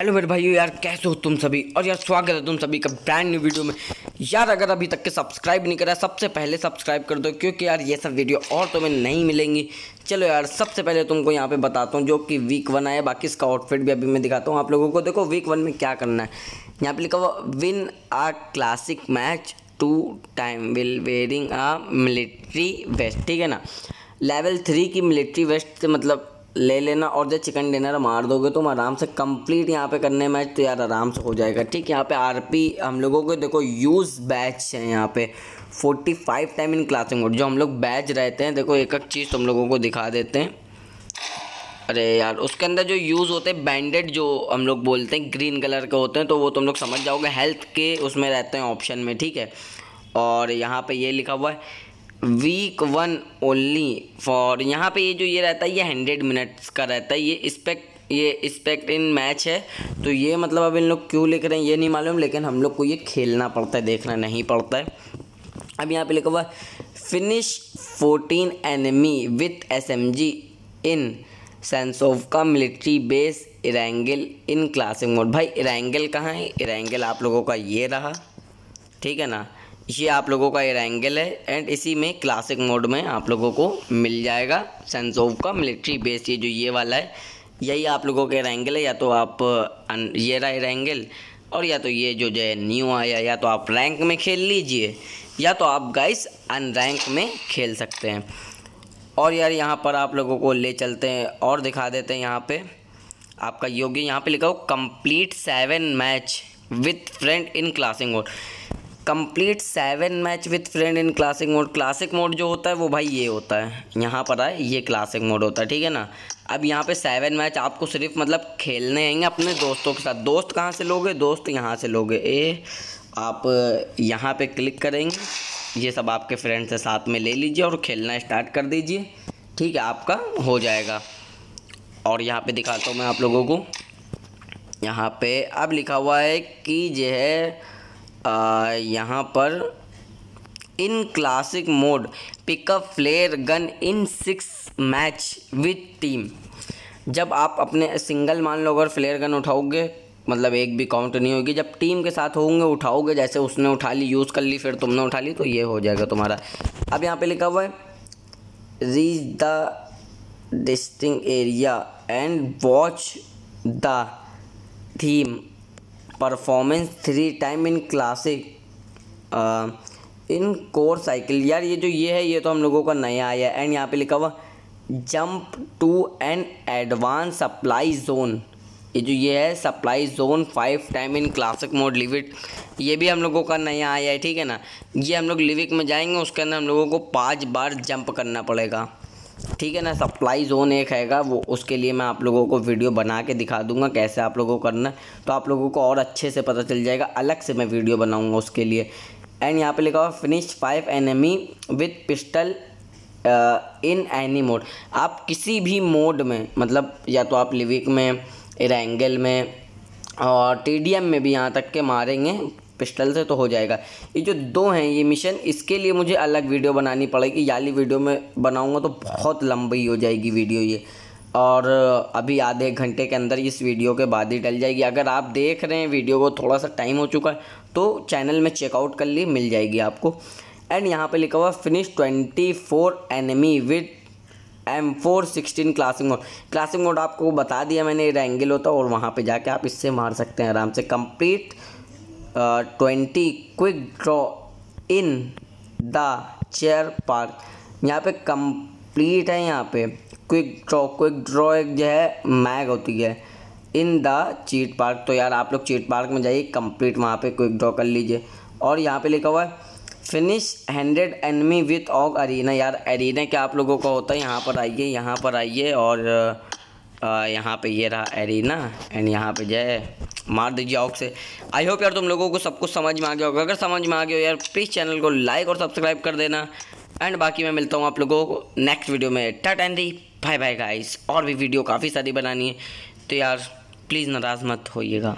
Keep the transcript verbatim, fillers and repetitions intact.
Hello मेरे भाइयों यार, कैसे हो तुम सभी। और यार स्वागत है तुम सभी का ब्रांड न्यू वीडियो में। यार अगर अभी तक के सब्सक्राइब नहीं करा, सबसे पहले सब्सक्राइब कर दो, क्योंकि यार ये सब वीडियो और तुम्हें नहीं मिलेंगी। चलो यार सबसे पहले तुमको यहाँ पे बताता हूँ जो कि वीक वन आया, बाकी इसका आउटफिट भी अभी मैं दिखाता हूँ आप लोगों को। देखो वीक वन में क्या करना है, यहाँ पर लिखा हुआ win a classic match two time will wearing a military vest, ठीक है ना। लेवल थ्री की मिलिट्री वेस्ट से मतलब ले लेना, और जब चिकन डिनर मार दोगे तुम आराम से कंप्लीट यहाँ पे करने मैच, तो यार आराम से हो जाएगा, ठीक। यहाँ पे आरपी हम लोगों को देखो यूज़ बैच है यहाँ पे पैंतालीस टाइम इन क्लासिंग मोड, जो हम लोग बैच रहते हैं। देखो एक एक चीज़ तुम लोगों को दिखा देते हैं। अरे यार उसके अंदर जो यूज़ होते हैं बैंडेड, जो हम लोग बोलते हैं ग्रीन कलर के होते हैं, तो वो तुम लोग समझ जाओगे, हेल्थ के उसमें रहते हैं ऑप्शन में, ठीक है। और यहाँ पर ये लिखा हुआ है वीक वन ओनली फॉर, यहाँ पे ये जो ये रहता है ये हंड्रेड मिनट्स का रहता है। ये स्पेक्ट ये स्पेक्ट इन मैच है, तो ये मतलब अब इन लोग क्यों लिख रहे हैं ये नहीं मालूम, लेकिन हम लोग को ये खेलना पड़ता है, देखना नहीं पड़ता है। अब यहाँ पे लिखा हुआ finish fourteen enemy with S M G in सेंसोव का military base Erangel in classic mode. भाई इरेंगेल कहाँ है? इरेंगेल आप लोगों का ये रहा, ठीक है ना, ये आप लोगों का एरेंगल है। एंड इसी में क्लासिक मोड में आप लोगों को मिल जाएगा सेंसोव का मिलिट्री बेस, ये जो ये वाला है यही आप लोगों का एरेंगल है। या तो आप ये रहा एरेंगल, और या तो ये जो जो है न्यू आया, या तो आप रैंक में खेल लीजिए, या तो आप गाइस अनरैंक में खेल सकते हैं। और यार यहाँ पर आप लोगों को ले चलते हैं और दिखा देते हैं यहाँ पर आपका योगी। यहाँ पर लिखा हो complete seven match with friend in classic mode, complete seven match with friend in classic mode. Classic mode जो होता है वो भाई ये होता है, यहाँ पर आए ये क्लासिक मोड होता है, ठीक है ना। अब यहाँ पे सेवन मैच आपको सिर्फ मतलब खेलने आएंगे अपने दोस्तों के साथ। दोस्त कहाँ से लोगे? दोस्त यहाँ से लोगे। ए आप यहाँ पे क्लिक करेंगे, ये सब आपके फ्रेंड से साथ में ले लीजिए और खेलना स्टार्ट कर दीजिए, ठीक है, आपका हो जाएगा। और यहाँ पर दिखाता हूँ मैं आप लोगों को, यहाँ पर अब लिखा हुआ है कि जो है आ, यहाँ पर in classic mode pickup flare gun in six match with team. जब आप अपने सिंगल मान लो अगर फ्लेयर गन उठाओगे, मतलब एक भी काउंट नहीं होगी। जब टीम के साथ होंगे उठाओगे, जैसे उसने उठा ली, यूज़ कर ली, फिर तुमने उठा ली, तो ये हो जाएगा तुम्हारा। अब यहाँ पे लिखा हुआ है reach the distinct area and watch the theme performance three time in classic in core cycle. यार ये जो ये है ये तो हम लोगों का नया आया है। एंड यहाँ पे लिखा हुआ jump to and advance supply zone, ये जो ये है supply zone five time in classic mode Livik, ये भी हम लोगों का नया आया है, ठीक है ना। ये हम लोग लिविक में जाएंगे, उसके अंदर हम लोगों को पाँच बार जंप करना पड़ेगा, ठीक है ना। सप्लाई जोन एक हैगा वो, उसके लिए मैं आप लोगों को वीडियो बना के दिखा दूंगा कैसे आप लोगों को करना है, तो आप लोगों को और अच्छे से पता चल जाएगा, अलग से मैं वीडियो बनाऊंगा उसके लिए। एंड यहाँ पे लिखा हुआ finish five enemy with pistol in any mode. आप किसी भी मोड में मतलब या तो आप लिविक में, एरेंगल में और टीडीएम में भी यहाँ तक के मारेंगे पिस्टल से, तो हो जाएगा। ये जो दो हैं ये मिशन, इसके लिए मुझे अलग वीडियो बनानी पड़ेगी, याली वीडियो में बनाऊंगा तो बहुत लंबी हो जाएगी वीडियो ये, और अभी आधे घंटे के अंदर इस वीडियो के बाद ही डल जाएगी। अगर आप देख रहे हैं वीडियो को थोड़ा सा टाइम हो चुका है, तो चैनल में चेकआउट कर ली, मिल जाएगी आपको। एंड यहाँ पर लिखा हुआ finish twenty four enemy with M four sixteen classic mode. Classic mode आपको बता दिया मैंने, एरेंगल होता है, और वहाँ पर जाके आप इससे मार सकते हैं आराम से। Complete twenty quick draw in the chair park, यहाँ पे कंप्लीट है। यहाँ पे क्विक ड्रॉ क्विक ड्रॉ एक जो है मैग होती है इन द चीट पार्क, तो यार आप लोग चीट पार्क में जाइए, कंप्लीट वहाँ पे क्विक ड्रॉ कर लीजिए। और यहाँ पे लिखा हुआ है finish hundred enemy with AUG arena. यार अरीना क्या आप लोगों का होता है, यहाँ पर आइए, यहाँ पर आइए, और आ, यहाँ पे ये रहा एरिना, एंड यहाँ पे जय मार दीजिए ऑक से। आई होप यार तुम लोगों को सब कुछ समझ में आ गया होगा। अगर समझ में आ गया हो यार प्लीज़ चैनल को लाइक और सब्सक्राइब कर देना। एंड बाकी मैं मिलता हूँ आप लोगों को नेक्स्ट वीडियो में। Tata and bye bye guys. और भी वीडियो काफ़ी सारी बनानी है, तो यार प्लीज़ नाराज़ मत होइएगा।